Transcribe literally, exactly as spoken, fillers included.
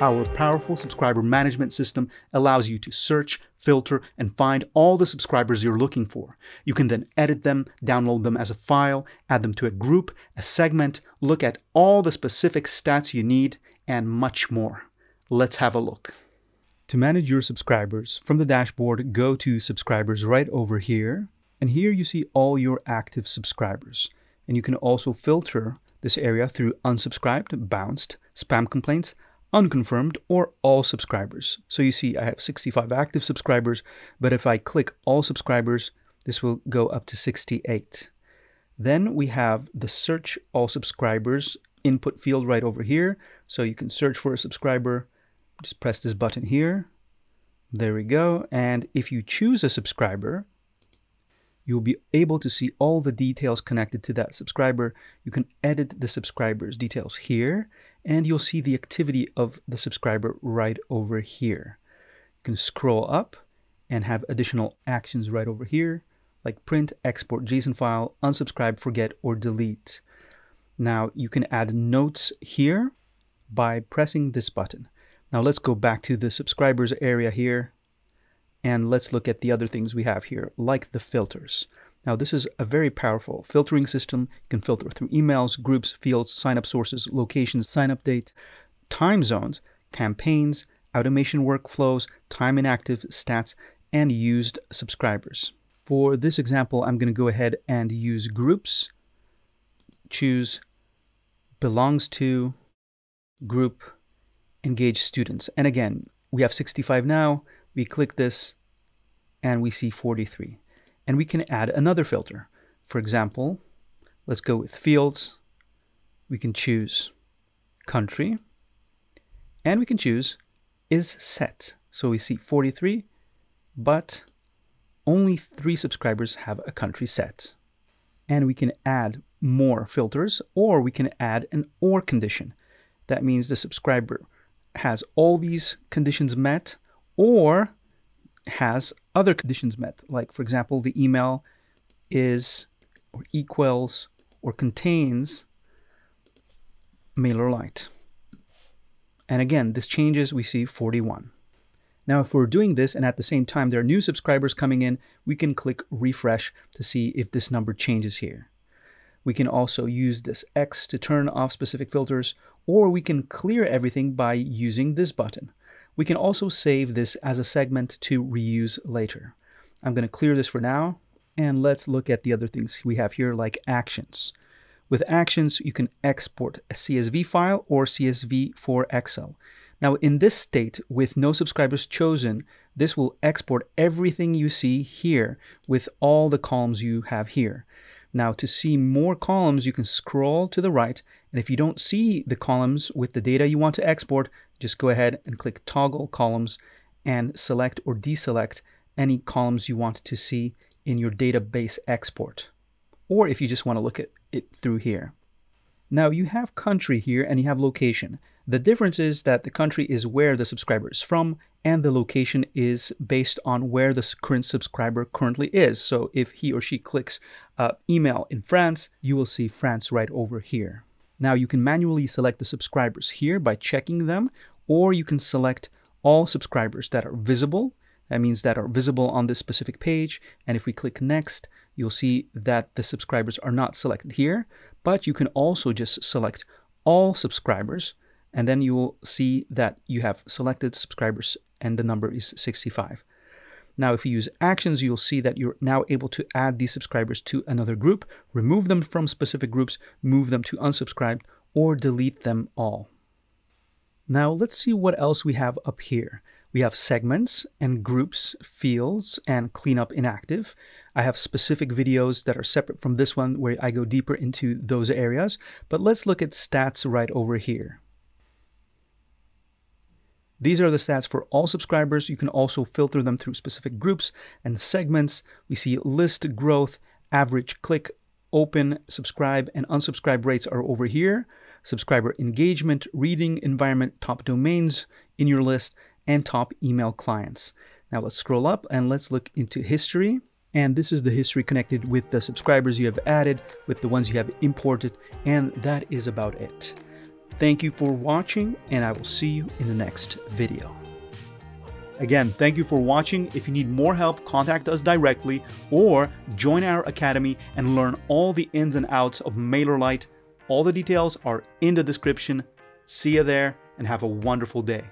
Our powerful subscriber management system allows you to search, filter, and find all the subscribers you're looking for. You can then edit them, download them as a file, add them to a group, a segment, look at all the specific stats you need, and much more. Let's have a look. To manage your subscribers, from the dashboard, go to Subscribers right over here. And here you see all your active subscribers. And you can also filter this area through unsubscribed, bounced, spam complaints, unconfirmed, or all subscribers. So you see I have sixty-five active subscribers, but if I click all subscribers, this will go up to sixty-eight. Then we have the search all subscribers input field right over here. So you can search for a subscriber, just press this button here. There we go. And if you choose a subscriber, you'll be able to see all the details connected to that subscriber. You can edit the subscriber's details here, and you'll see the activity of the subscriber right over here. You can scroll up and have additional actions right over here, like print, export JSON file, unsubscribe, forget, or delete. Now you can add notes here by pressing this button. Now let's go back to the subscribers area here. And let's look at the other things we have here, like the filters. Now, this is a very powerful filtering system. You can filter through emails, groups, fields, sign-up sources, locations, sign-up date, time zones, campaigns, automation workflows, time inactive, stats, and used subscribers. For this example, I'm going to go ahead and use groups, choose belongs to, group, engage students. And again, we have sixty-five now. We click this and we see forty-three. And we can add another filter. For example, let's go with fields. We can choose country and we can choose is set. So we see forty-three, but only three subscribers have a country set. And we can add more filters, or we can add an or condition. That means the subscriber has all these conditions met, or has other conditions met. Like, for example, the email is or equals or contains MailerLite. And again, this changes, we see forty-one. Now, if we're doing this and at the same time there are new subscribers coming in, we can click refresh to see if this number changes here. We can also use this X to turn off specific filters, or we can clear everything by using this button. We can also save this as a segment to reuse later. I'm going to clear this for now, and let's look at the other things we have here, like actions. With actions, you can export a C S V file or C S V for Excel. Now, in this state, with no subscribers chosen, this will export everything you see here with all the columns you have here. Now, to see more columns, you can scroll to the right, and if you don't see the columns with the data you want to export, just go ahead and click Toggle Columns and select or deselect any columns you want to see in your database export, or if you just want to look at it through here. Now, you have country here and you have location. The difference is that the country is where the subscriber is from, and the location is based on where the current subscriber currently is. So if he or she clicks uh, email in France, you will see France right over here. Now you can manually select the subscribers here by checking them, or you can select all subscribers that are visible. That means that are visible on this specific page. And if we click next, you'll see that the subscribers are not selected here, but you can also just select all subscribers. And then you will see that you have selected subscribers and the number is sixty-five. Now, if you use actions, you'll see that you're now able to add these subscribers to another group, remove them from specific groups, move them to unsubscribed, or delete them all. Now, let's see what else we have up here. We have segments and groups, fields, and cleanup inactive. I have specific videos that are separate from this one where I go deeper into those areas, but let's look at stats right over here. These are the stats for all subscribers. You can also filter them through specific groups and segments. We see list growth, average click, open, subscribe, and unsubscribe rates are over here. Subscriber engagement, reading environment, top domains in your list, and top email clients. Now let's scroll up and let's look into history. And this is the history connected with the subscribers you have added, with the ones you have imported, and that is about it. Thank you for watching, and I will see you in the next video. Again, thank you for watching. If you need more help, contact us directly or join our academy and learn all the ins and outs of MailerLite. All the details are in the description. See you there and have a wonderful day.